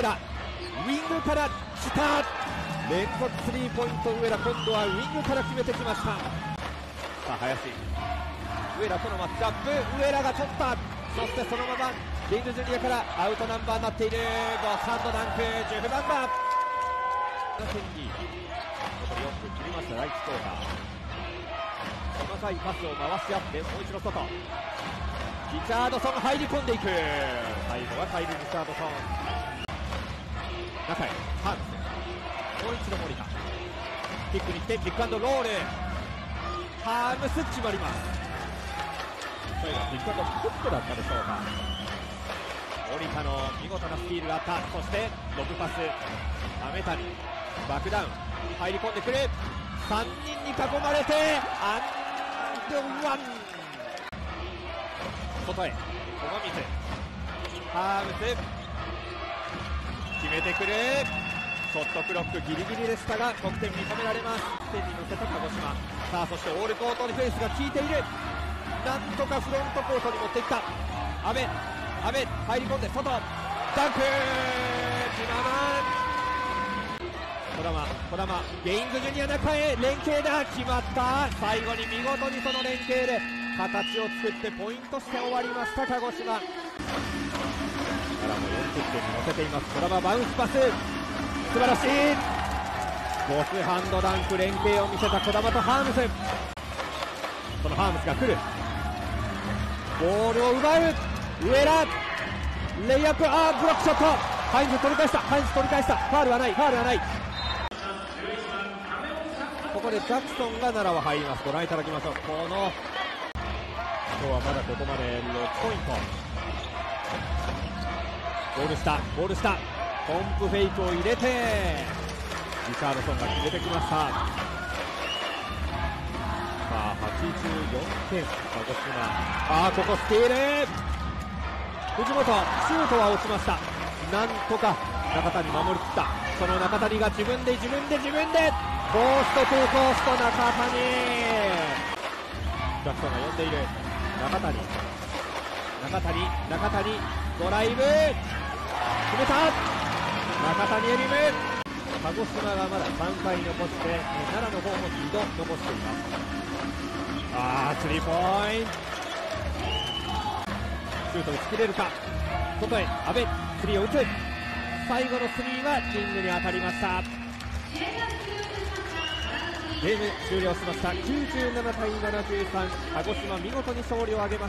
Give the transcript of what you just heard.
上田、ウイングから来た、連続スリーポイント、上田、今度はウイングから決めてきました。さあ林、上田とのマッチアップ、上田が取った、そしてそのままリングジュニアからアウトナンバーになっている。ドサンドダンク、10番だ。7点に残り4分切りました第1クオーター。その際パスを回し合って、もう一度外、リチャードソン入り込んでいく。最後はカイル・リチャードソン、中へハンス、もう一度森田キックに来てキックアンドロール、ハームス決まります。最後はキックアンドフットだったでしょうか。森田の見事なスティールがあった。そしてロブパス、亀谷バックダウン入り込んでくる。3人に囲まれてアンドワン、外へ、駒水、ハームス、決めてくる。ショットクロックギリギリでしたが、得点認められます。ステージに乗せた鹿児島。さあそしてオールコートディフェンスが効いている。なんとかフロントコートに持ってきた。阿部入り込んで外、ダンク、児玉、ゲインズジュニア中へ、連携だ、決まった。最後に見事にその連携で形を作ってポイントして終わりました鹿児島。からも40点に乗せています。児玉バウンスパス、素晴らしい。ボスハンドダンク、連携を見せた児玉とハームス。そのハームスが来る、ボールを奪う上田、レイアップ、ブロックショット、ハインズ取り返した、ファウルはない、ここでジャクソンが奈良は入ります。ご覧いただきましょう。この今日はまだここまで6ポイント。ゴール下ポンプフェイクを入れてリチャードソンが決めてきました。さあ84点、鹿児島。ここスティール、藤本シュートは落ちました。なんとか中谷守り切った。その中谷が自分でコースト2コースト、中谷、ジャクソンが呼んでいる。中谷ドライブ決めた。中谷エリム、鹿児島がまだ3回残して、奈良の方も2度残しています。スリーポイントシュート打ち切れるか。外へ阿部、スリーを打つ。最後のスリーはキングに当たりました。ゲーム終了しました。97対73、鹿児島見事に勝利を挙げました。